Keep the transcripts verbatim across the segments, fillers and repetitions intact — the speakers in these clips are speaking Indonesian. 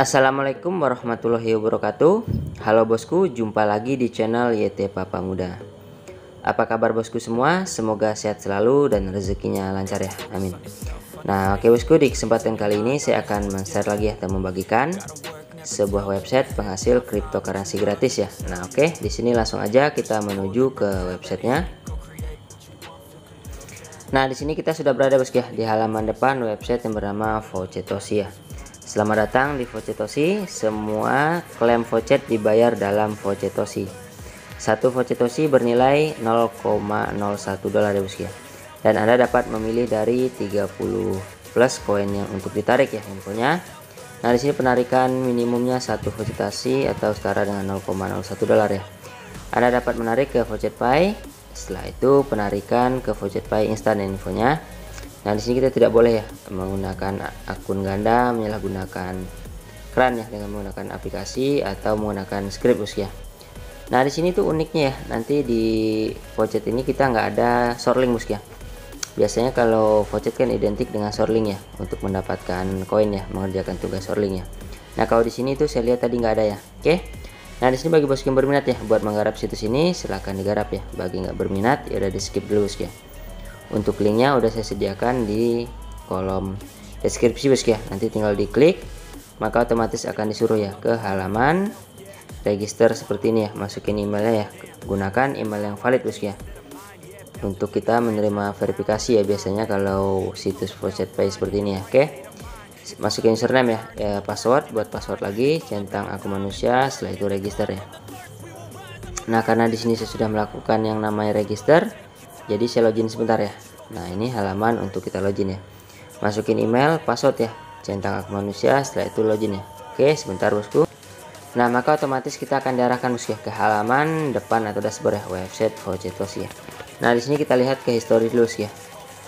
Assalamualaikum warahmatullahi wabarakatuh. Halo bosku, jumpa lagi di channel Y T PapaMuda. Apa kabar bosku semua? Semoga sehat selalu dan rezekinya lancar ya, amin. Nah oke bosku, di kesempatan kali ini saya akan men-share lagi atau membagikan sebuah website penghasil cryptocurrency gratis ya. Nah oke, di sini langsung aja kita menuju ke websitenya. Nah di sini kita sudah berada bosku ya, di halaman depan website yang bernama Faucetosia. Selamat datang di Faucetosia. Semua klaim voucher dibayar dalam Faucetosia. Satu Faucetosia bernilai nol koma nol satu dolar ya bosku ya. Dan Anda dapat memilih dari tiga puluh plus koin yang untuk ditarik ya infonya. Nah, di sini penarikan minimumnya satu Faucetosia atau setara dengan nol koma nol satu dolar ya. Anda dapat menarik ke FaucetPay. Setelah itu penarikan ke FaucetPay instan infonya. Nah di sini kita tidak boleh ya menggunakan akun ganda, menyalahgunakan keran ya dengan menggunakan aplikasi atau menggunakan script bosku ya. Nah di sini tuh uniknya ya, nanti di voucher ini kita nggak ada shortlink bosku ya. Biasanya kalau voucher kan identik dengan shortlink ya untuk mendapatkan koin ya, mengerjakan tugas shortlink ya. Nah kalau di sini tuh saya lihat tadi nggak ada ya. Oke. Nah di sini bagi bosku yang berminat ya buat menggarap situs ini silahkan digarap ya. Bagi nggak berminat ya udah di skip dulu bosku ya. Untuk linknya udah saya sediakan di kolom deskripsi bosku ya, nanti tinggal diklik maka otomatis akan disuruh ya ke halaman register seperti ini ya, masukin emailnya ya, gunakan email yang valid bosku ya untuk kita menerima verifikasi ya, biasanya kalau situs FaucetPay seperti ini ya. Oke, masukin username ya, ya password, buat password lagi centang aku manusia, setelah itu register ya. Nah karena di sini saya sudah melakukan yang namanya register, jadi saya login sebentar ya. Nah ini halaman untuk kita login ya, masukin email, password ya, centang akun manusia, setelah itu login ya. Oke sebentar bosku. Nah maka otomatis kita akan diarahkan bosku ya ke halaman depan atau dashboard ya website Faucetosia ya. Nah di sini kita lihat ke history dulu ya,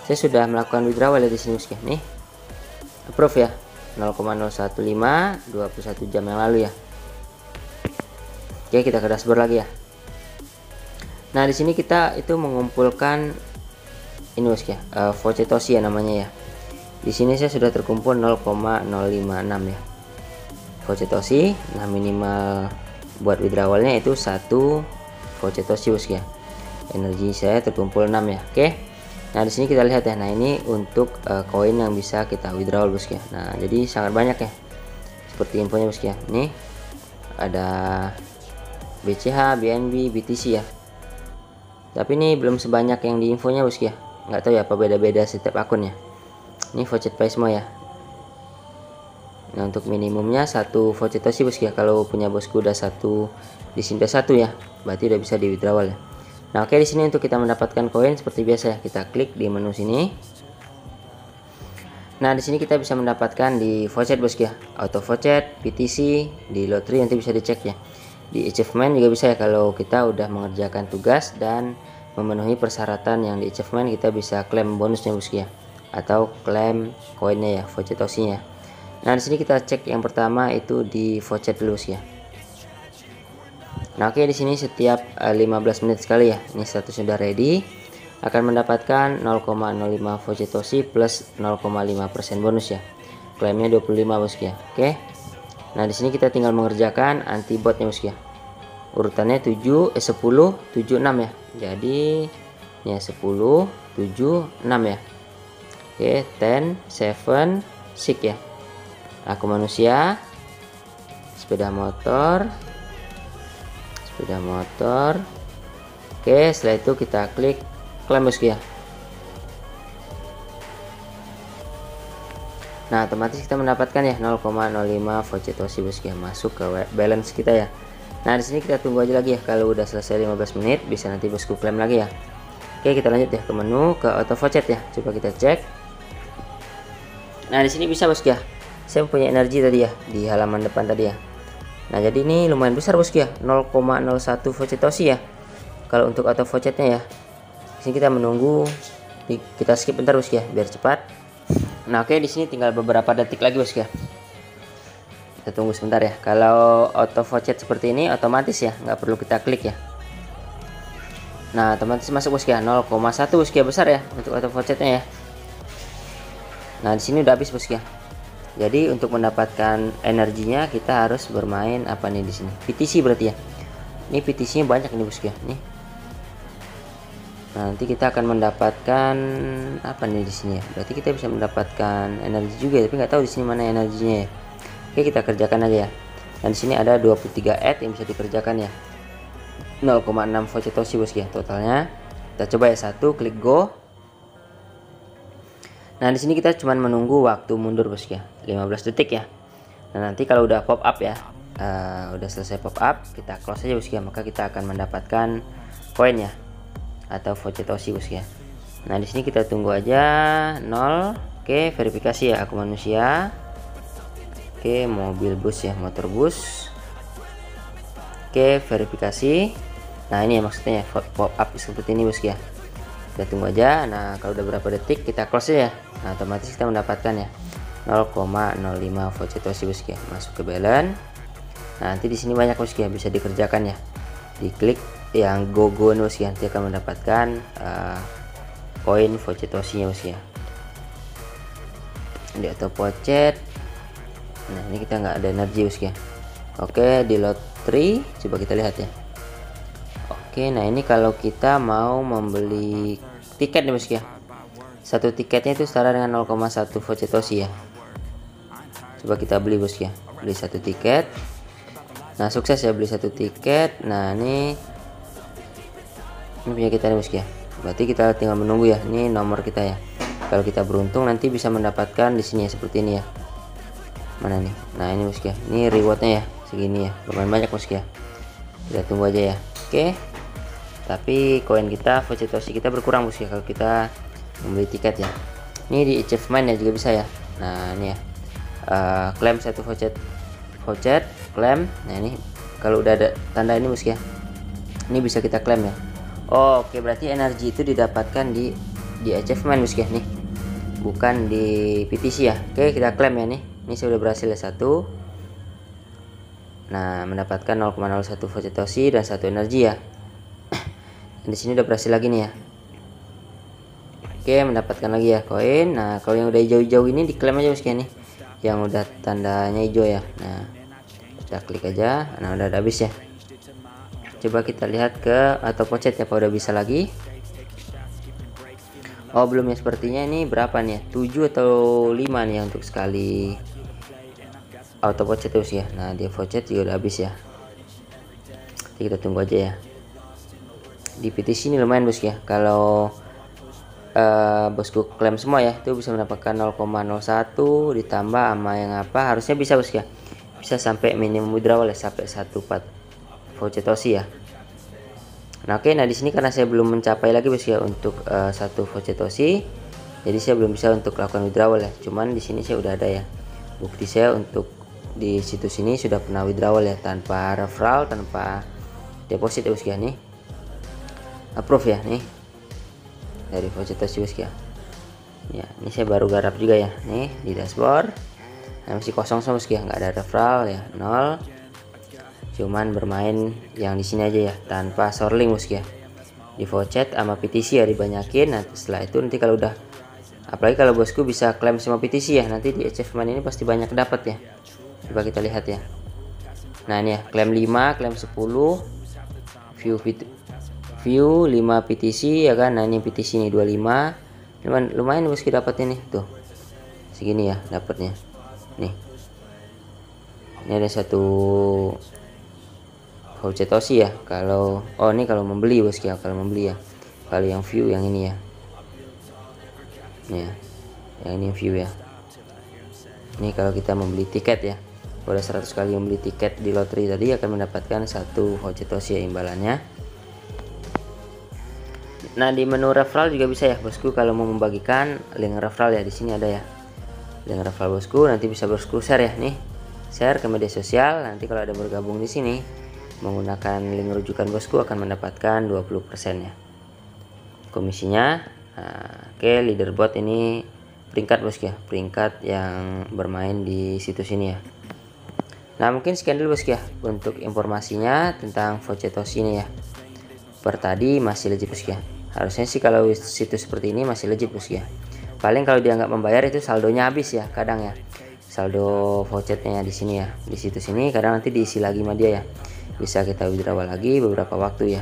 saya sudah melakukan withdrawal ya di sini bosku ya, nih approve ya nol koma nol satu lima dua puluh satu jam yang lalu ya. Oke kita ke dashboard lagi ya. Nah di sini kita itu mengumpulkan ini bosku ya, uh, Faucetosia namanya ya. Di sini saya sudah terkumpul nol koma nol lima enam ya Faucetosia. Nah minimal buat withdrawalnya itu satu Faucetosia bosku ya. Energi saya terkumpul enam ya. Oke. Nah di sini kita lihat ya. Nah ini untuk koin uh, yang bisa kita withdrawal bosku ya. Nah jadi sangat banyak ya. Seperti infonya bosku ya. Nih ada B C H, B N B, B T C ya. Tapi ini belum sebanyak yang di infonya bosku ya, nggak tahu ya apa beda-beda setiap akunnya. Ini Faucetpay semua ya. Nah untuk minimumnya satu Faucetosia bosku ya, kalau punya bosku udah satu di sini udah satu ya, berarti udah bisa di withdrawal ya. Nah oke di sini untuk kita mendapatkan koin seperti biasa ya, kita klik di menu sini. Nah di sini kita bisa mendapatkan di voucher bosku ya, auto voucher, B T C, di lottery nanti bisa dicek ya. Di achievement juga bisa ya, kalau kita udah mengerjakan tugas dan memenuhi persyaratan yang di achievement kita bisa klaim bonusnya bosku ya, atau klaim koinnya ya, Faucetosianya. Nah di sini kita cek yang pertama itu di voucher dulu ya. Nah oke di sini setiap lima belas menit sekali ya, ini status sudah ready, akan mendapatkan nol koma nol lima Faucetosia plus nol koma lima persen bonus ya, klaimnya dua puluh lima bosku ya. Oke. Nah di sini kita tinggal mengerjakan antibotnya bosku ya. Urutannya tujuh eh, sepuluh tujuh enam ya. Jadi ya sepuluh tujuh enam ya. Oke, sepuluh tujuh enam ya. Aku manusia, sepeda motor. Sepeda motor. Oke, setelah itu kita klik klaim bosku ya. Nah otomatis kita mendapatkan ya nol koma nol lima Faucetosia bosku ya, masuk ke balance kita ya. Nah di sini kita tunggu aja lagi ya, kalau udah selesai lima belas menit bisa nanti bosku klaim lagi ya. Oke kita lanjut ya ke menu, ke auto voucher ya, coba kita cek. Nah di sini bisa bosku ya, saya punya energi tadi ya di halaman depan tadi ya. Nah jadi ini lumayan besar bosku ya, nol koma nol satu Faucetosia ya kalau untuk auto vouchernya ya. Di sini kita menunggu, kita skip bentar bosku ya biar cepat. Nah oke di sini tinggal beberapa detik lagi bosku ya. Kita tunggu sebentar ya. Kalau auto voucher seperti ini otomatis ya, nggak perlu kita klik ya. Nah otomatis masuk bosku ya, nol koma satu bosku ya, besar ya untuk auto vouchernya ya. Nah di sini udah habis bosku ya. Jadi untuk mendapatkan energinya kita harus bermain apa nih di sini? P T C berarti ya. Ini P T C-nya banyak nih bosku ya. Nih. Nah, nanti kita akan mendapatkan apa nih di sini ya? Berarti kita bisa mendapatkan energi juga, tapi nggak tahu di sini mana energinya ya. Oke, kita kerjakan aja ya. Dan di sini ada dua puluh tiga ad yang bisa dikerjakan ya. nol koma enam Faucetosia bosku ya totalnya. Kita coba ya, satu klik go. Nah, di sini kita cuman menunggu waktu mundur bosku ya, lima belas detik ya. Nah, nanti kalau udah pop up ya, uh, udah selesai pop up, kita close aja bosku ya, maka kita akan mendapatkan koin ya. Atau Faucetosia bosku ya. Nah, di sini kita tunggu aja nol. Oke, verifikasi ya, aku manusia. Oke, mobil bus ya, motor bus. Oke, verifikasi. Nah, ini ya maksudnya ya, pop up seperti ini bosku ya. Kita tunggu aja. Nah, kalau udah berapa detik kita close ya. Nah, otomatis kita mendapatkan ya nol koma nol lima Faucetosia bosku ya. Masuk ke balance. Nah, nanti di sini banyak bosku ya, bisa dikerjakan ya. Diklik yang go go bosku ya, nanti akan mendapatkan koin uh, Faucetosia bosku ya. Di auto pocet. Nah, ini kita nggak ada energi bosku ya. Oke, di lottery coba kita lihat ya. Oke, nah ini kalau kita mau membeli tiket nih bosku ya, satu tiketnya itu setara dengan nol koma satu Faucetosia ya. Coba kita beli bosku ya, beli satu tiket. Nah, sukses ya beli satu tiket. Nah, ini ini punya kita nih bosku ya. Berarti kita tinggal menunggu ya, ini nomor kita ya. Kalau kita beruntung nanti bisa mendapatkan di sini ya, seperti ini ya. Mana nih? Nah, ini bosku ya, ini rewardnya ya, segini ya, lumayan banyak bosku ya. Kita tunggu aja ya. Oke. Tapi koin kita, Faucetosia kita berkurang bosku ya kalau kita membeli tiket ya. Ini di achievement ya juga bisa ya. Nah, ini ya, uh, klaim satu voucher voucher klaim. Nah, ini kalau udah ada tanda ini bosku ya, ini bisa kita klaim ya. Oh, oke, berarti energi itu didapatkan di di achievement bosku ya, nih, bukan di P T C ya. Oke, kita klaim ya nih. Ini sudah berhasil ya, satu. Nah, mendapatkan nol koma nol satu Faucetosia dan satu energi ya. Di sini udah berhasil lagi nih ya. Oke, mendapatkan lagi ya koin. Nah, kalau yang udah hijau-hijau ini diklaim aja bosku ya nih. Yang udah tandanya hijau ya. Nah, kita klik aja. Nah, udah ada habis ya. Coba kita lihat ke atau pocet ya, kalau udah bisa lagi. Oh, belum ya sepertinya. Ini berapa nih ya? tujuh atau lima nih ya untuk sekali auto pocet terus ya. Nah, dia pocet juga udah habis ya. Jadi kita tunggu aja ya. Di P T C ini lumayan bosku ya, kalau uh, bosku klaim semua ya, itu bisa mendapatkan nol koma nol satu ditambah sama yang apa, harusnya bisa bosku ya, bisa sampai minimum withdrawal ya, sampai satu koma empat Faucetosia ya. Nah, oke, nah di sini karena saya belum mencapai lagi bosku ya untuk uh, satu Faucetosia, jadi saya belum bisa untuk lakukan withdrawal ya. Cuman di sini saya udah ada ya, bukti saya untuk di situs ini sudah pernah withdrawal ya, tanpa referral, tanpa deposit ya bosku ya. Nih, approve ya nih dari Faucetosia bosku ya. Ya, ini saya baru garap juga ya nih di dashboard. Nah, masih kosong sama bosku ya, nggak ada referral ya, nol. Cuman bermain yang di sini aja ya, tanpa sorling bosku ya. Di Faucet sama P T C ya dibanyakin. Nanti setelah itu nanti kalau udah, apalagi kalau bosku bisa klaim sama P T C ya, nanti di achievement ini pasti banyak dapat ya. Coba kita lihat ya. Nah, ini ya, klaim lima, klaim sepuluh, view view lima P T C ya kan. Nah, ini P T C ini dua puluh lima, cuman lumayan bosku dapatnya nih, tuh segini ya dapatnya nih. Ini ada satu Faucetosia ya, kalau oh ini kalau membeli bosku ya, kalau membeli ya. Kalau yang view yang ini ya, ya yang ini view ya. Ini kalau kita membeli tiket ya, kalau seratus kali membeli tiket di lotre tadi akan mendapatkan satu Faucetosia ya, imbalannya. Nah, di menu referral juga bisa ya bosku, kalau mau membagikan link referral ya, di sini ada ya link referral bosku, nanti bisa bosku share ya nih, share ke media sosial. Nanti kalau ada bergabung di sini menggunakan link rujukan bosku akan mendapatkan dua puluh persen ya komisinya. Nah, oke, leaderboard ini peringkat bosku ya, peringkat yang bermain di situs ini ya. Nah, mungkin sekian dulu bosku ya untuk informasinya tentang Faucetosia ini ya. Per tadi masih legit bosku ya. Harusnya sih kalau situs seperti ini masih legit bosku ya. Paling kalau dia nggak membayar itu saldonya habis ya kadang ya. saldo vouchernya di sini ya, di situ sini, karena nanti diisi lagi sama dia ya, bisa kita withdraw lagi beberapa waktu ya.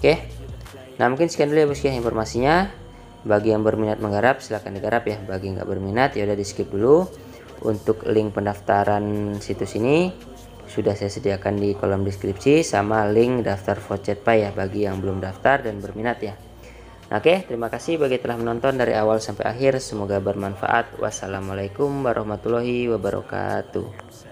Oke, nah mungkin sekian dulu ya bosku ya informasinya. Bagi yang berminat menggarap silahkan digarap ya, bagi nggak berminat ya udah di skip dulu. Untuk link pendaftaran situs ini sudah saya sediakan di kolom deskripsi, sama link daftar FaucetPay ya bagi yang belum daftar dan berminat ya. Oke, terima kasih bagi telah menonton dari awal sampai akhir. Semoga bermanfaat. Wassalamualaikum warahmatullahi wabarakatuh.